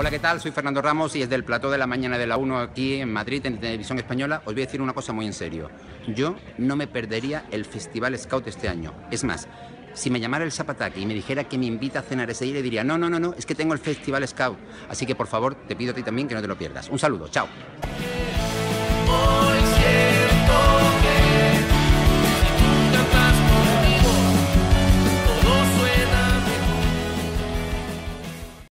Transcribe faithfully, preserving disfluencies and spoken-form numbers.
Hola, ¿qué tal? Soy Fernando Ramos y desde el plató de la mañana de la una aquí en Madrid, en Televisión Española, os voy a decir una cosa muy en serio. Yo no me perdería el Festival Scout este año. Es más, si me llamara el Zapataque y me dijera que me invita a cenar ese día, le diría no, no, no, no, es que tengo el Festival Scout. Así que, por favor, te pido a ti también que no te lo pierdas. Un saludo, chao.